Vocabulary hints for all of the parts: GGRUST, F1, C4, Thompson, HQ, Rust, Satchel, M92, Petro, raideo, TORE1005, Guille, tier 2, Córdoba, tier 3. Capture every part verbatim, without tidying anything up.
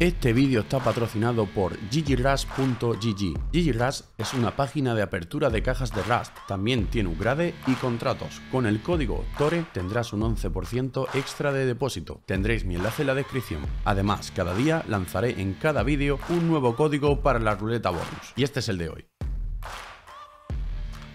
Este vídeo está patrocinado por g g rust punto g g. GGRUST es una página de apertura de cajas de Rust, también tiene upgrade y contratos. Con el código TORE tendrás un once por ciento extra de depósito. Tendréis mi enlace en la descripción. Además, cada día lanzaré en cada vídeo un nuevo código para la ruleta bonus. Y este es el de hoy.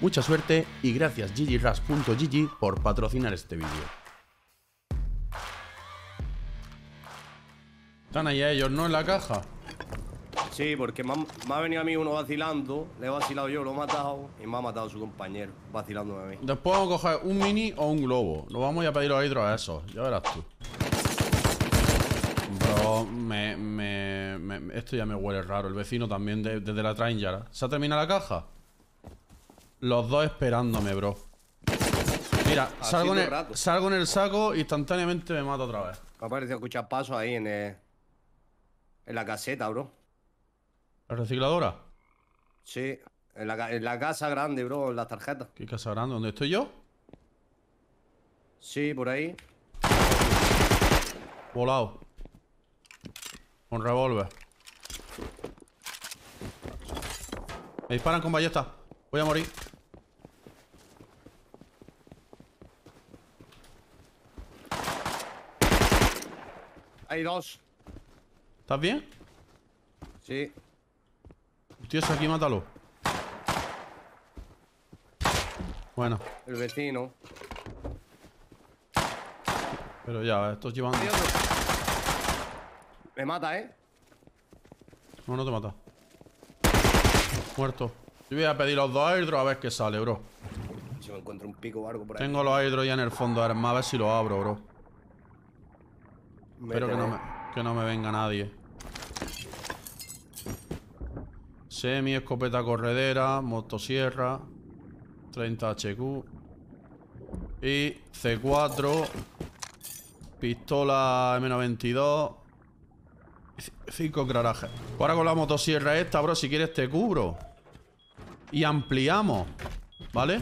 Mucha suerte y gracias g g rust punto g g por patrocinar este vídeo. Están ahí a ellos, ¿no? En la caja. Sí, porque me ha, me ha venido a mí uno vacilando. Le he vacilado yo, lo he matado. Y me ha matado su compañero, vacilándome a mí. Después vamos a coger un mini o un globo. Lo vamos a pedir a hidro a esos. Ya verás tú. Bro, me, me, me... Esto ya me huele raro. El vecino también desde de, de la Trainyara. ¿Se ha terminado la caja? Los dos esperándome, bro. Mira, salgo en, el, salgo en el saco. Instantáneamente me mato otra vez. Me ha parecido escuchar pasos ahí en... Eh... En la caseta, bro. ¿La recicladora? Sí, en la, en la casa grande, bro, en las tarjetas. ¿Qué casa grande? ¿Dónde estoy yo? Sí, por ahí. Volado. Con revólver. Me disparan con ballesta. Voy a morir. Hay dos. ¿Estás bien? Sí. Tío, es aquí, mátalo. Bueno. El vecino. Pero ya, estos llevan... Me mata, ¿eh? No, no te mata. Muerto. Yo voy a pedir los dos airdrops a ver qué sale, bro. Si me encuentro un pico o algo por ahí. Tengo los airdrops ya en el fondo, ahora más a ver si los abro, bro. Méteme. Espero que no, me, que no me venga nadie. Semi, escopeta corredera, motosierra, treinta H Q y C cuatro, pistola M noventa y dos, cinco granajes. Ahora con la motosierra esta, bro, si quieres te cubro y ampliamos, ¿vale?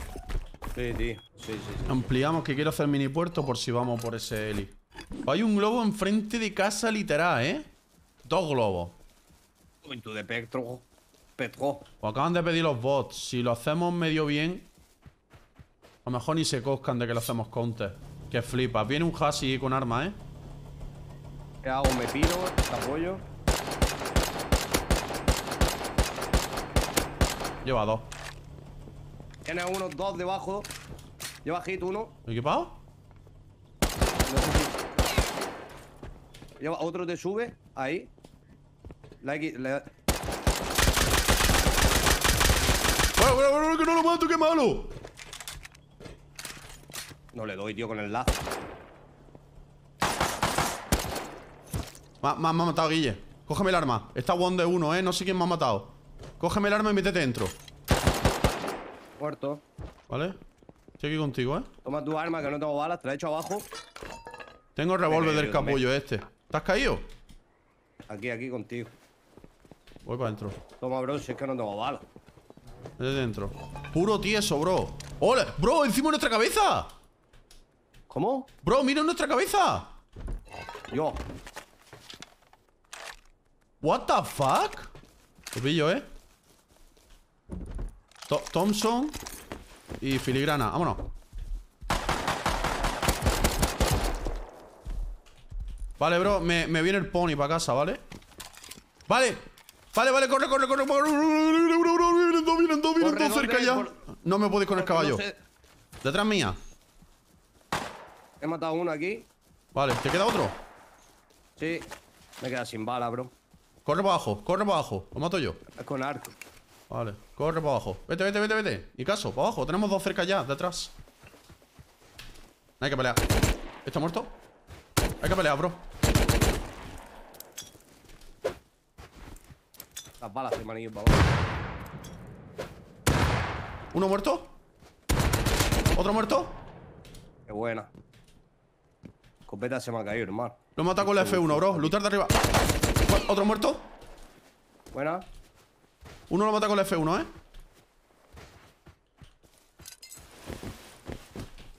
Sí, tío. Sí, sí, sí. Ampliamos, que quiero hacer mini puerto por si vamos por ese heli. Hay un globo enfrente de casa, literal, ¿eh? Dos globos. Cuento de Petro. Petro. Pues acaban de pedir los bots. Si lo hacemos medio bien, a lo mejor ni se coscan de que lo hacemos counter. Que flipas. Viene un hasi con arma, ¿eh? ¿Qué hago? Me pido, te apoyo. Lleva dos. Tiene uno, dos debajo. Lleva hit uno. ¿Equipado? Lleva otro, te sube. Ahí. La X. La... Bueno, bueno, bueno, que no lo mato, qué malo. No le doy, tío, con el lazo. Me, me, me ha matado Guille. Cógeme el arma. Está one de uno, eh. No sé quién me ha matado. Cógeme el arma y métete dentro. Muerto. Vale. Estoy aquí contigo, eh. Toma tu arma, que no tengo balas. Te la he hecho abajo. Tengo el revólver del capullo este. ¿Te has caído? Aquí, aquí contigo. Voy para adentro. Toma, bro, si es que no tengo balas. Desde dentro. Puro tieso, bro. ¡Hola! ¡Bro! ¡Encima de nuestra cabeza! ¿Cómo? ¡Bro! ¡Mira nuestra cabeza! Yo. ¿What the fuck? Lo pillo, ¿eh? To- Thompson y filigrana. Vámonos. Vale, bro, me, me viene el pony para casa, ¿vale? Vale, vale, vale, corre, corre, corre. Vienen dos, vienen dos, vienen dos cerca ya. Por... No me podéis con el caballo. No sé. Detrás mía. He matado uno aquí. Vale, ¿te queda otro? Sí, me queda sin bala, bro. Corre para abajo, corre para abajo. Lo mato yo. Es con arco. Vale, corre para abajo. Vete, vete, vete, vete. Y caso, para abajo. Tenemos dos cerca ya, detrás. No hay que pelear. ¿Está muerto? Hay que pelear, bro. Las balas de manillo para abajo. ¿Uno muerto? ¿Otro muerto? Qué buena. Escopeta se me ha caído, hermano. Lo mata con la F uno, bro. Looter de arriba. ¿Otro muerto? Buena. Uno lo mata con la F uno, eh.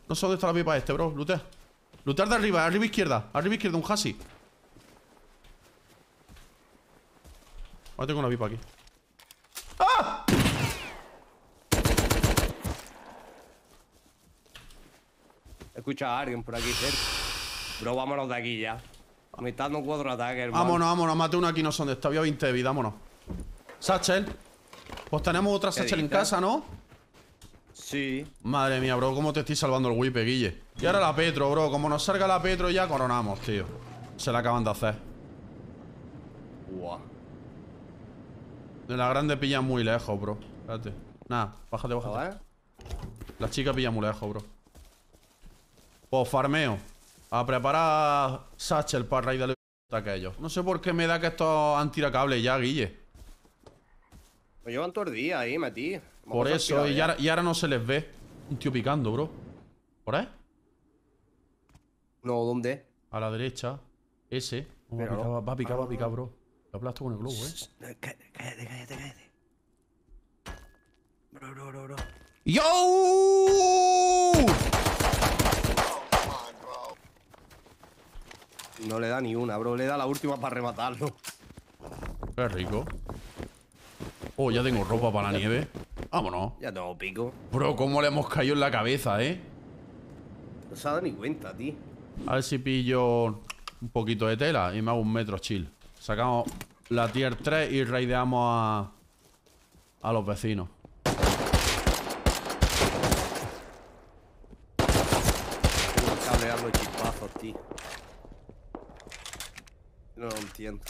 No sé dónde está la pipa este, bro. Looter. Looter de arriba, arriba izquierda. Arriba izquierda, un hasi. Ahora tengo una pipa aquí. ¡Ah! Escucha a alguien por aquí cerca. Bro, vámonos de aquí ya. Me está dando cuatro ataques, hermano. Vámonos, vámonos. Mate uno aquí, no sé dónde está. Había veinte de vida, vámonos. Satchel. Pues tenemos otra Satchel en casa, ¿no? Sí. Madre mía, bro, cómo te estoy salvando el whip, Guille. Y ahora la Petro, bro. Como nos salga la Petro ya coronamos, tío. Se la acaban de hacer. Buah. De la grande pilla muy lejos, bro. Espérate. Nada, bájate, bájate. La chica pilla muy lejos, bro. Pues farmeo. A preparar Satchel para raid de aquellos. No sé por qué me da que estos han tirado cables ya, Guille. Me llevan todo el día ahí, metí. Por eso, y ahora, y ahora no se les ve. Un tío picando, bro. ¿Por ahí? No, ¿dónde? A la derecha. Ese. Oh, va, a picar, va a picar, va a picar, bro. Lo aplasto con el globo, eh. Cállate, cállate, cállate. Bro, bro, bro, bro. ¡Yo! No le da ni una, bro. Le da la última para rematarlo. Qué rico. Oh, ya tengo ropa para la nieve. Vámonos. Ya tengo pico. Bro, cómo le hemos caído en la cabeza, ¿eh? No se ha dado ni cuenta, tío. A ver si pillo un poquito de tela y me hago un metro chill. Sacamos la tier tres y raideamos a... a los vecinos. Tengo que cablear los chispazos, tío. No lo entiendo.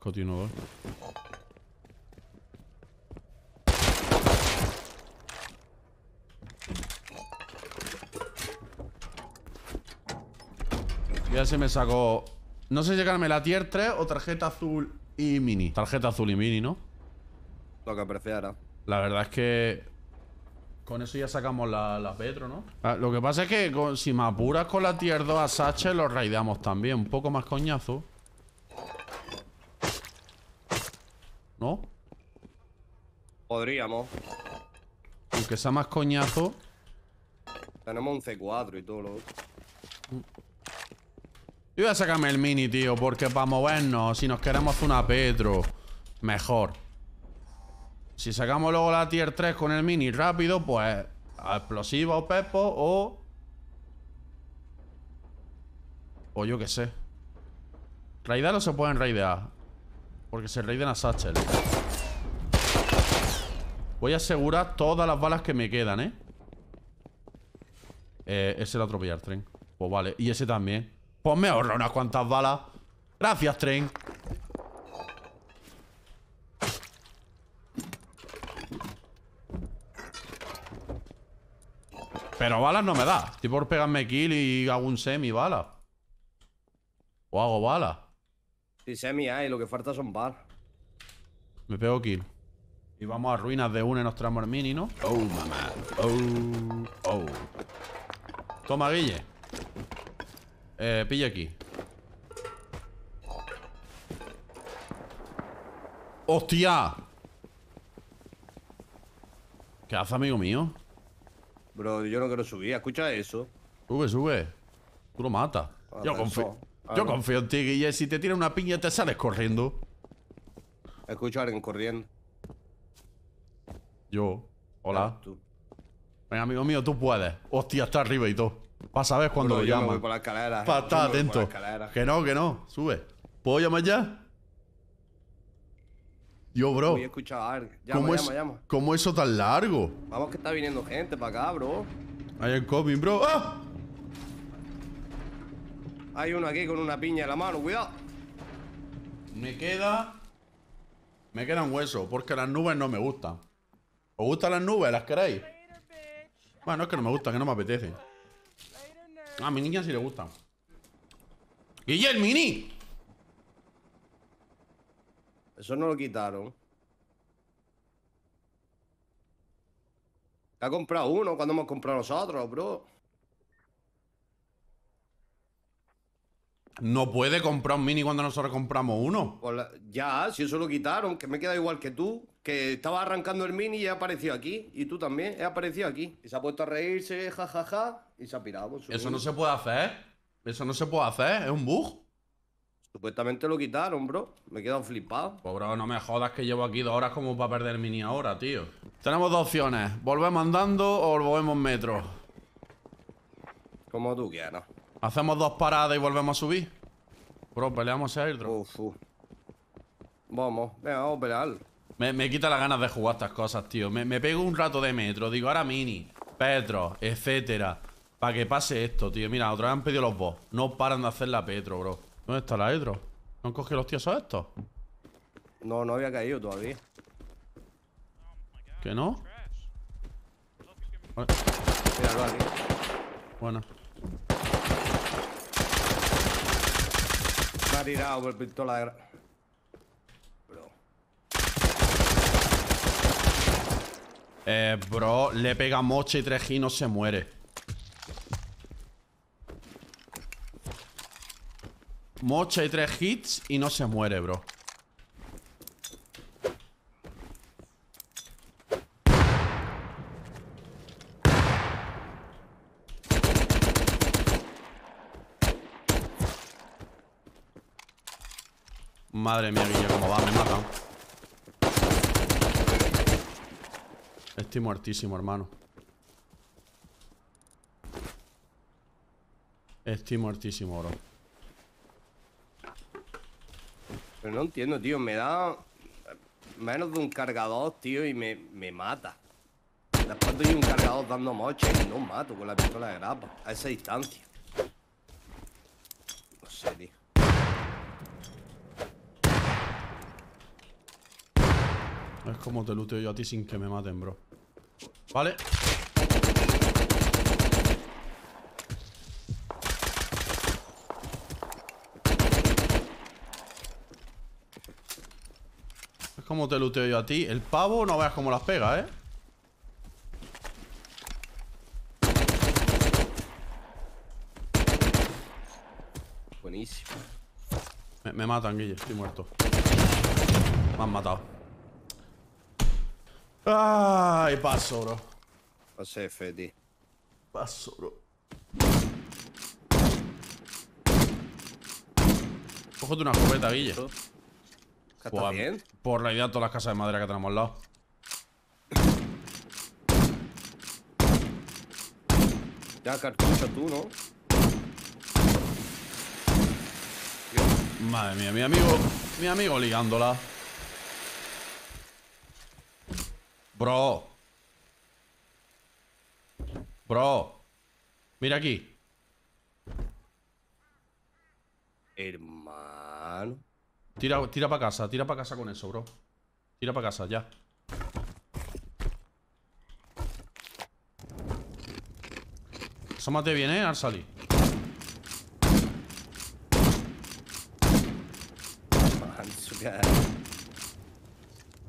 Continuador. Ya se me sacó. No sé si sacarme la tier tres o tarjeta azul y mini. Tarjeta azul y mini, ¿no? Lo que apreciara. La verdad es que con eso ya sacamos la, la Petro, ¿no? Ah, lo que pasa es que con, si me apuras con la tier dos a Satchel, lo raidamos también. Un poco más coñazo. ¿No? Podríamos. Aunque sea más coñazo. Tenemos un C cuatro y todo lo otro. Yo voy a sacarme el mini, tío. Porque para movernos, si nos queremos hacer una Petro, mejor. Si sacamos luego la tier tres con el mini rápido, pues a explosiva o pepo o... o yo qué sé. Raidear o se pueden raidear. Porque se raiden a Satchel. Voy a asegurar todas las balas que me quedan, ¿eh? Eh ese lo atropella el tren. Pues vale, y ese también. Pues me ahorro unas cuantas balas. Gracias, tren. Pero balas no me da. Estoy por pegarme kill y hago un semi bala. O hago bala. Sí, semi hay, lo que falta son balas. Me pego kill. Y vamos a ruinas de una y nos traemos el mini, ¿no? Oh, mamá. Oh, oh. Toma, Guille. Eh, pilla aquí. ¡Hostia! ¿Qué haces, amigo mío? Bro, yo no quiero subir, escucha eso. Sube, sube. Tú lo matas. Ah, yo confío. Yo confío en ti, Guille. Si te tira una piña, te sales corriendo. Escucho a alguien corriendo. Yo. Hola. Tú. Venga, amigo mío, tú puedes. Hostia, está arriba y todo. Para saber cuándo lo llaman. Yo me voy por la escalera. Para estar atento. Que no, que no. Sube. ¿Puedo llamar ya? Yo, bro. Voy a escuchar a alguien. Llama, ¿Cómo, llama, es, llama. ¿Cómo eso tan largo? Vamos, que está viniendo gente para acá, bro. Hay el coming, bro. ¡Ah! Hay uno aquí con una piña en la mano, cuidado. Me queda. Me quedan huesos, porque las nubes no me gustan. ¿Os gustan las nubes? ¿Las queréis? Bueno, es que no me gustan, que no me apetece. A mi niña sí le gustan. ¡Guille, el mini! Eso no lo quitaron. Te ha comprado uno cuando hemos comprado nosotros, bro. No puede comprar un mini cuando nosotros compramos uno. Pues la... Ya, si eso lo quitaron, que me queda igual que tú. Que estaba arrancando el mini y he aparecido aquí. Y tú también, he aparecido aquí. Y se ha puesto a reírse, jajaja, ja, ja, y se ha pirado. Eso no se puede hacer. Eso no se puede hacer, es un bug. Supuestamente lo quitaron, bro. Me he quedado flipado. Pues, bro, no me jodas que llevo aquí dos horas como para perder el mini ahora, tío. Tenemos dos opciones. Volvemos andando o volvemos metro. Como tú quieras. Hacemos dos paradas y volvemos a subir. Bro, peleamos a airdrop. Uf, uf. Vamos, venga, vamos a pelear. Me, me quita las ganas de jugar estas cosas, tío. Me, me pego un rato de metro. Digo, ahora mini, Petro, etcétera. Para que pase esto, tío. Mira, otra vez han pedido los bots. No paran de hacer la Petro, bro. ¿Dónde está la airdrop? ¿No han cogido los tíos estos? No, no había caído todavía. ¿Que no? Vale. Míralo aquí. Bueno. Me ha tirado por pistola de... Bro. Eh, bro, le pega moche y tres G y no se muere. Mocha y tres hits y no se muere, bro. Madre mía, Guille, cómo va, me matan. Estoy muertísimo, hermano. Estoy muertísimo, bro. Pero no entiendo, tío, me da menos de un cargador, tío, y me, me mata. Después doy un cargador dando moche y no mato con la pistola de grapa a esa distancia. No sé, tío. Es como te luteo yo a ti sin que me maten, bro. Vale. ¿Cómo te luteo yo a ti? El pavo no veas cómo las pega, ¿eh? Buenísimo. Me, me matan, Guille. Estoy muerto. Me han matado. ¡Ay! Paso, bro. Paso F, tío. Paso, bro. Cógete una escopeta, Guille. Por, bien? por la idea de todas las casas de madera que tenemos al lado. Ya cartucho tú, ¿no? Dios. Madre mía, mi amigo. Mi amigo ligándola. Bro. Bro. Mira aquí. Hermano. Tira, tira para casa, tira para casa con eso, bro. Tira para casa, ya. Asómate bien, eh, al salir.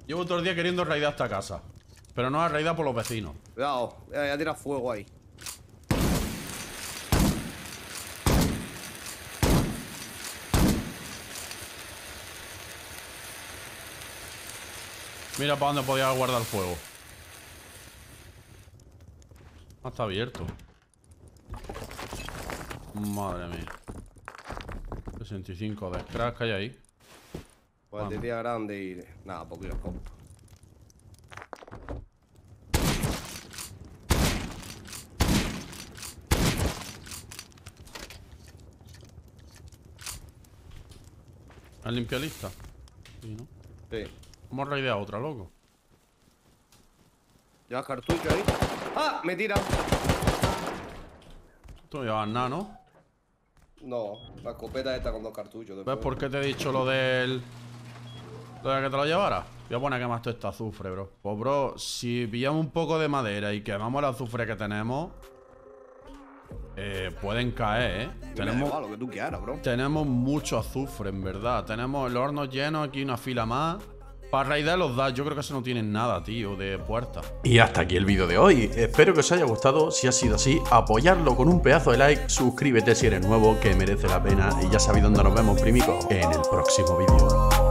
Llevo todo el día queriendo raidar esta casa. Pero no ha raidado por los vecinos. Cuidado, ya tira fuego ahí. Mira para dónde podía guardar fuego. Ah, está abierto. Madre mía. sesenta y cinco de crack que hay ahí. Batería bueno. Grande y... Nada, porque los compro. ¿Has limpiado lista? Sí, ¿no? Sí. Hemos raideado otra, loco. Llevas cartucho ahí. ¡Ah! Me tira. Tú no llevas nada, ¿no? No, la escopeta esta con dos cartuchos. Después. ¿Ves por qué te he dicho lo del... lo de que te lo llevara? Voy a poner a quemar todo este azufre, bro. Pues, bro, si pillamos un poco de madera y quemamos el azufre que tenemos... Eh, pueden caer, ¿eh? Tenemos, lo que tú quieras, bro. Tenemos mucho azufre, en verdad. Tenemos el horno lleno, aquí una fila más... Para raidar los D A S, yo creo que eso no tiene nada, tío, de puerta. Y hasta aquí el vídeo de hoy. Espero que os haya gustado. Si ha sido así, apoyarlo con un pedazo de like. Suscríbete si eres nuevo, que merece la pena. Y ya sabéis dónde nos vemos, primico, en el próximo vídeo.